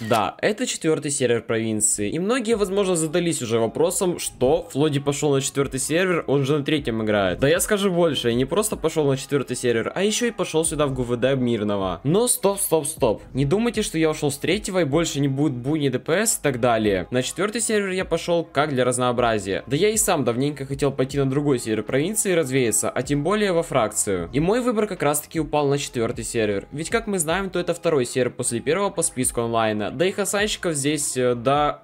Да, это 4-й сервер провинции. И многие, возможно, задались уже вопросом, что Флоди пошел на 4-й сервер, он же на 3-м играет. Да я скажу больше, я не просто пошел на 4-й сервер, а еще и пошел сюда в ГУВД Мирного. Но стоп. Не думайте, что я ушел с 3-го и больше не будет буни, ДПС и так далее. На 4-й сервер я пошел как для разнообразия. Да я и сам давненько хотел пойти на другой сервер провинции и развеяться, а тем более во фракцию. И мой выбор как раз таки упал на 4-й сервер. Ведь как мы знаем, то это 2-й сервер после 1-го по списку онлайна. Да и хасанщиков здесь, да...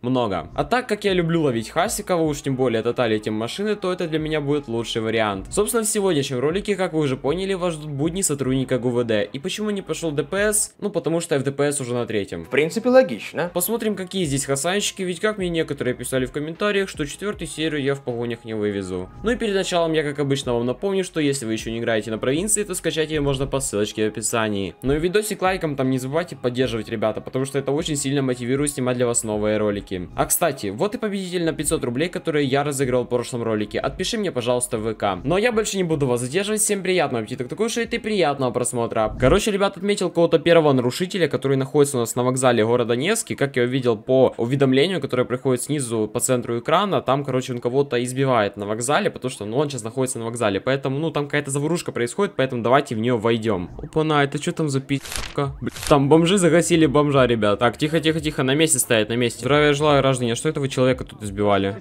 много. А так как я люблю ловить хасиков, уж тем более тотали тем машины, то это для меня будет лучший вариант. Собственно, в сегодняшнем ролике, как вы уже поняли, вас ждут будни сотрудника ГУВД. И почему не пошел ДПС? Ну, потому что я в ДПС уже на 3-м. В принципе, логично. Посмотрим, какие здесь хасанщики, ведь как мне некоторые писали в комментариях, что 4-ю серию я в погонях не вывезу. Ну и перед началом я, как обычно, вам напомню, что если вы еще не играете на провинции, то скачать ее можно по ссылочке в описании. Ну и видосик лайком там не забывайте поддерживать, ребята, потому что это очень сильно мотивирует снимать для вас новые ролики. А кстати, вот и победитель на 500 рублей, который я разыграл в прошлом ролике. Отпиши мне, пожалуйста, в ВК. Но я больше не буду вас задерживать. Всем приятного аппетита, кто кушает, и приятного просмотра. Короче, ребят, отметил кого-то первого нарушителя, который находится у нас на вокзале города Невский. Как я увидел по уведомлению, которое приходит снизу по центру экрана. Там, короче, он кого-то избивает на вокзале, потому что, ну, он сейчас находится на вокзале. Поэтому, ну, там какая-то заварушка происходит, поэтому давайте в нее войдем. Опа-на, это что там за пи***ка? Там бомжи загасили бомжа, ребят. Так, тихо-тихо-тихо, на месте стоять, на месте. Я желаю рождения. Что этого человека тут избивали?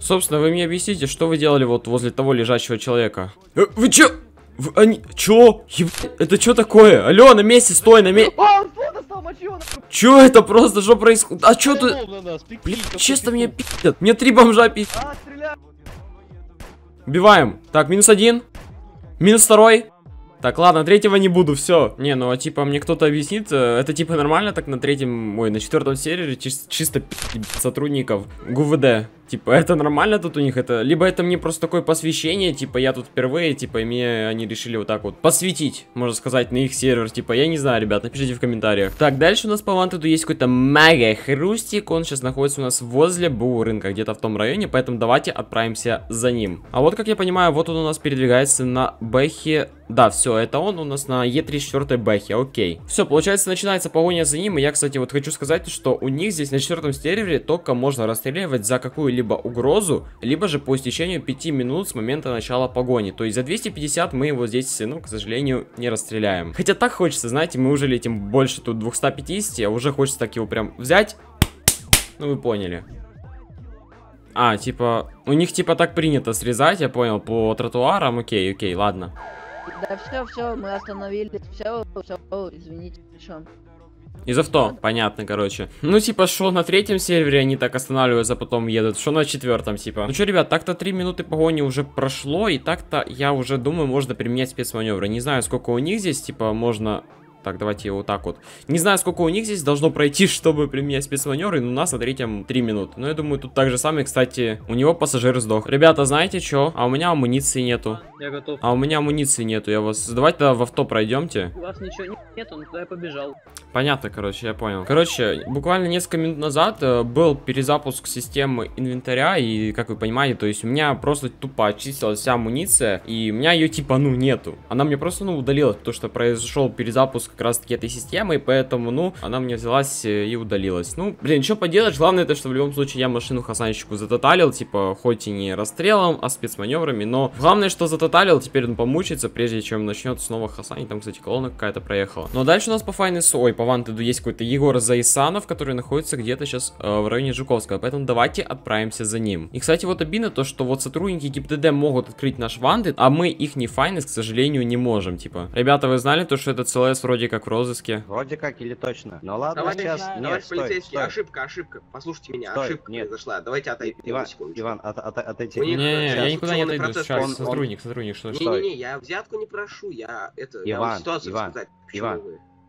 Собственно, вы мне объясните, что вы делали вот возле того лежащего человека? Вы чё? Они... Чё? Это чё такое? Алло, на месте, стой, на месте. Чё это просто? Что происходит? А чё тут? Блин, честно, меня пи***т. Мне 3 бомжа пи***т. Убиваем. Так, -1. -2. Так, ладно, 3-го не буду, все. Не, ну а типа мне кто-то объяснит, это типа нормально так на 3-м, ой, на 4-м сервере чисто сотрудников ГУВД. Типа, это нормально тут у них это? Либо это мне просто такое посвящение, типа, я тут впервые, типа, и мне они решили вот так вот посвятить, можно сказать, на их сервер. Типа, я не знаю, ребят, напишите в комментариях. Так, дальше у нас по вантеду есть какой-то мега хрустик. Он сейчас находится у нас возле БУ рынка, где-то в том районе, поэтому давайте отправимся за ним. А вот, как я понимаю, вот он у нас передвигается на бэхе. Да, все, это он у нас на Е34 бэхе, окей. Все, получается, начинается погоня за ним. И я, кстати, вот хочу сказать, что у них здесь на 4-м сервере только можно расстреливать за какую-либо либо угрозу, либо же по истечению 5 минут с момента начала погони. То есть за 250 мы его здесь, ну, к сожалению, не расстреляем. Хотя так хочется, знаете, мы уже летим больше тут 250, а уже хочется так его прям взять. Ну, вы поняли. А, типа, у них типа так принято срезать, я понял, по тротуарам. Окей, ладно. Да, все, мы остановились, все, извините, причем. Из авто, понятно, короче. Ну, типа, шо на 3-м сервере они так останавливаются, потом едут. Шо на 4-м, типа. Ну, чё, ребят, так-то 3 минуты погони уже прошло. И так-то, я уже думаю, можно применять спецманевры. Не знаю, сколько у них здесь, типа, можно... Так, давайте вот так вот. Не знаю, сколько у них здесь должно пройти, чтобы применять спецманевры, но у нас на 3-м 3 минуты. Но я думаю, тут так же самое. Кстати, у него пассажир сдох. Ребята, знаете что? А у меня амуниции нету. Я готов. А у меня амуниции нету. Я вас... Давайте тогда в авто пройдемте. У вас ничего нет, он туда побежал. Понятно, короче, я понял. Короче, буквально несколько минут назад был перезапуск системы инвентаря, и, как вы понимаете, то есть у меня просто тупо очистилась вся амуниция, и у меня ее типа, ну, нету. Она мне просто, ну, удалилась, потому что произошел перезапуск как раз таки этой системы, и поэтому, ну, она мне взялась и удалилась. Ну, блин, что поделать, главное это, что в любом случае я машину хасанщику затоталил, типа, хоть и не расстрелом, а спецманеврами, но главное, что затоталил, теперь он помучается, прежде чем начнет снова хасанить. Там, кстати, колонна какая-то проехала. Ну, а дальше у нас по файнесу, ой, по вантеду есть какой-то Егор Зайсанов, который находится где-то сейчас в районе Жуковского, поэтому давайте отправимся за ним. И, кстати, вот обидно то, что вот сотрудники ГИБДД могут открыть наш вантед, а мы их не файнес, к сожалению, не можем, типа. Ребята, вы знали то, что это целое срок вроде как в розыске. Вроде как или точно. Ну ладно, давай, сейчас... Давайте полицейский, стой. Ошибка. Послушайте меня, стой. Ошибка нет. Произошла. Давайте отойдем. Иван, отойти. Не, я никуда не отойду. Сейчас, сотрудник, что? Не, я взятку не прошу, я это... Иван, Иван.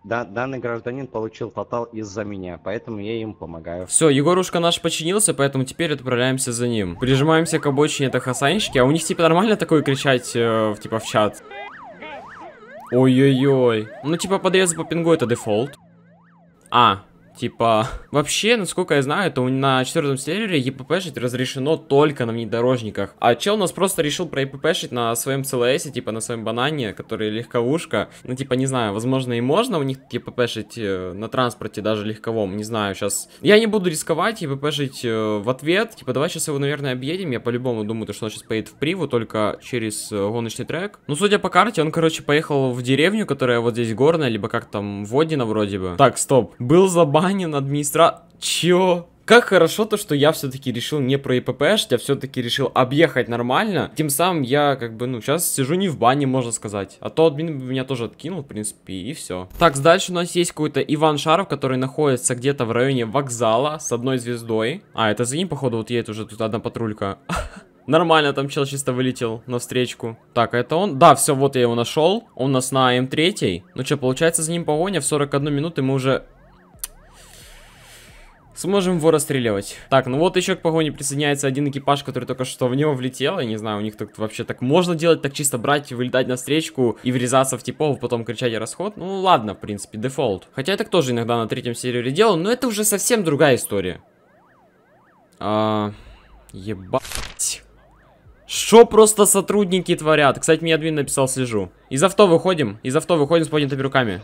Да, данный гражданин получил фатал из-за меня, поэтому я им помогаю. Все, Егорушка наш починился, поэтому теперь отправляемся за ним. Прижимаемся к обочине, это хасанщики, а у них типа нормально такое кричать, типа в чат? Ой-ой-ой. Ну, типа, подрезы по пингу это дефолт. А, Типа, вообще, насколько я знаю, то на 4 сервере ЕППшить разрешено только на внедорожниках. А чел у нас просто решил проеппшить на своем CLS, типа на своем банане, который легковушка. Ну, типа, не знаю, возможно и можно у них ЕППшить на транспорте, даже легковом, не знаю, сейчас. Я не буду рисковать ЕППшить в ответ. Типа, давай сейчас его, наверное, объедем. Я по-любому думаю, что он сейчас поедет в Приву, только через гоночный трек. Ну, судя по карте, он, короче, поехал в деревню, которая вот здесь горная, либо как там, Водина вроде бы. Так, стоп. Был забан администратор... Чё? Как хорошо то, что я все-таки решил не про ИППшить, а все-таки решил объехать нормально. Тем самым я, как бы, ну, сейчас сижу не в бане, можно сказать. А то админ меня тоже откинул, в принципе, и все. Так, дальше у нас есть какой-то Иван Шаров, который находится где-то в районе вокзала с одной звездой. А, это за ним, походу, вот едет уже тут одна патрулька. Нормально, там чел чисто вылетел навстречку. Так, а это он? Да, все, вот я его нашел. Он у нас на М3. Ну что, получается, за ним погоня. В 41 минуту мы уже... сможем его расстреливать. Так, ну вот еще к погоне присоединяется один экипаж, который только что в него влетел. Я не знаю, у них так вообще так можно делать, так чисто брать, вылетать навстречу и врезаться в типов, потом кричать расход. Ну ладно, в принципе, дефолт. Хотя я так тоже иногда на 3-м сервере делал, но это уже совсем другая история. Ебать. Что просто сотрудники творят? Кстати, мне админ написал, слежу. Из авто выходим с поднятыми руками.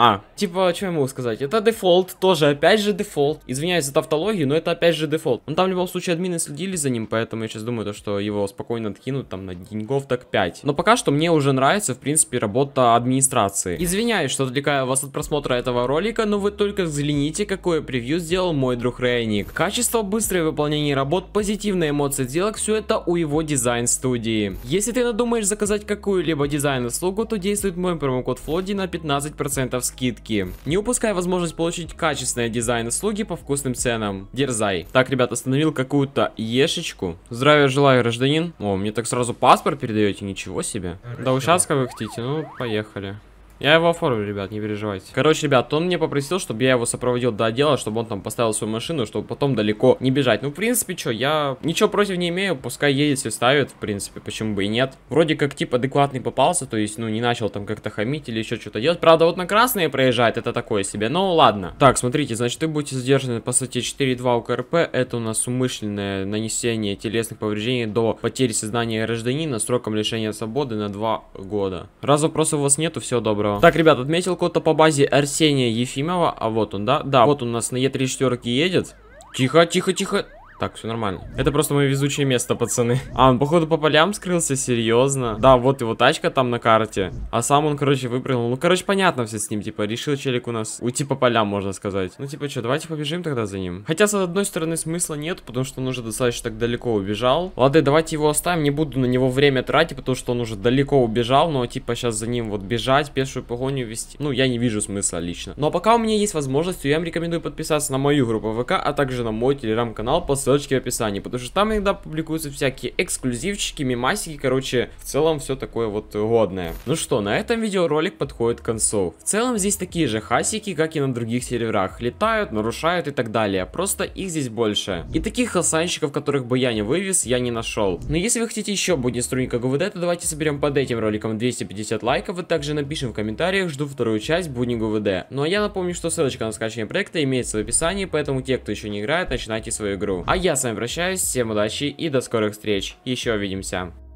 А, типа, что я могу сказать? Это дефолт, тоже опять же дефолт. Извиняюсь за тавтологию, но это опять же дефолт. Но там в любом случае админы следили за ним, поэтому я сейчас думаю, то, что его спокойно откинут там на деньгов так 5. Но пока что мне уже нравится, в принципе, работа администрации. Извиняюсь, что отвлекаю вас от просмотра этого ролика, но вы только взгляните, какое превью сделал мой друг Рейник. Качество, быстрое выполнение работ, позитивные эмоции сделок, все это у его дизайн-студии. Если ты надумаешь заказать какую-либо дизайн-услугу, то действует мой промокод Флоди на 15% скидки. Не упускай возможность получить качественные дизайн-услуги по вкусным ценам. Дерзай. Так, ребят, остановил какую-то ешечку. Здравия желаю, гражданин. О, мне так сразу паспорт передаете, ничего себе. Хорошо. До участка вы хотите? Ну, поехали. Я его оформлю, ребят, не переживайте. Короче, ребят, он мне попросил, чтобы я его сопроводил до отдела, чтобы он там поставил свою машину, чтобы потом далеко не бежать. Ну, в принципе, что, я ничего против не имею, пускай едет, все ставит, в принципе, почему бы и нет. Вроде как, типа, адекватный попался, то есть, ну, не начал там как-то хамить или еще что-то делать. Правда, вот на красные проезжает, это такое себе, но ладно. Так, смотрите, значит, вы будете задержаны по статье 4.2 УК РП, это у нас умышленное нанесение телесных повреждений до потери сознания гражданина сроком лишения свободы на 2 года. Раз вопросов у вас нету, всего доброго. Так, ребят, отметил кого-то по базе Арсения Ефимова. А вот он, да? Да, вот он у нас на Е34 едет. Тихо, тихо, тихо. Так, все нормально. Это просто мое везучее место, пацаны. А, он, походу, по полям скрылся, серьезно. Да, вот его тачка там на карте. А сам он, короче, выпрыгнул. Ну, короче, понятно все с ним, типа, решил челик у нас уйти по полям, можно сказать. Ну, типа, что, давайте побежим тогда за ним. Хотя, с одной стороны, смысла нет, потому что он уже достаточно так далеко убежал. Ладно, давайте его оставим, не буду на него время тратить, потому что он уже далеко убежал. Но, типа, сейчас за ним вот бежать, пешую погоню вести. Ну, я не вижу смысла лично. Но пока у меня есть возможность, я вам рекомендую подписаться на мою группу ВК, а также на мой телеграм-канал по ссылочке в описании, потому что там иногда публикуются всякие эксклюзивчики, мемасики, короче, в целом все такое вот годное. Ну что, на этом видеоролик подходит к концу. В целом здесь такие же хасики, как и на других серверах, летают, нарушают и так далее, просто их здесь больше. И таких хасанщиков, которых бы я не вывез, я не нашел. Но если вы хотите еще буднеструнника ГУВД, то давайте соберем под этим роликом 250 лайков, и также напишем в комментариях, жду вторую часть будни ГУВД. Ну а я напомню, что ссылочка на скачивание проекта имеется в описании, поэтому те, кто еще не играет, начинайте свою игру. А я с вами прощаюсь, всем удачи и до скорых встреч. Еще увидимся.